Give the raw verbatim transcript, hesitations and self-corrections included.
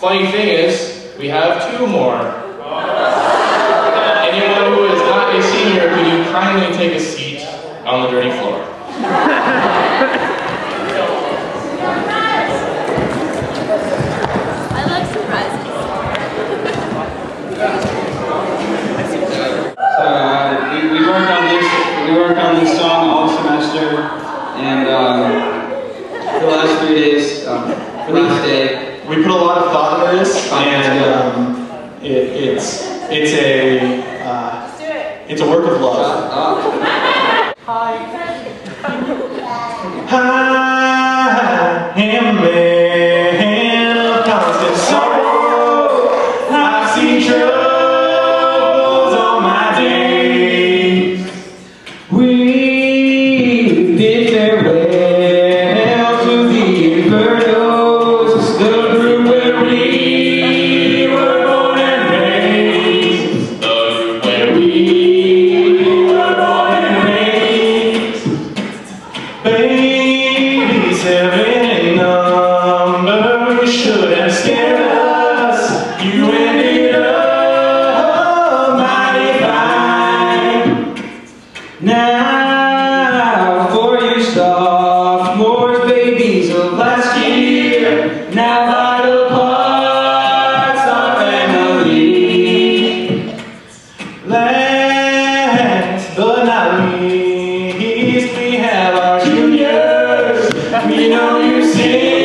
Funny thing is, we have two more. Anyone who is not a senior, could you kindly take a seat on the dirty floor? I love surprises. uh, we, we worked on this. We worked on this song all semester, and um, the last three days, um, the last day. We put a lot of thought into this, and um, it, it's it's a uh, it's a work of love. Hi, I am man of constant sorrow. I've seen troubles all my days. We did farewell to the infernos. The we know you see.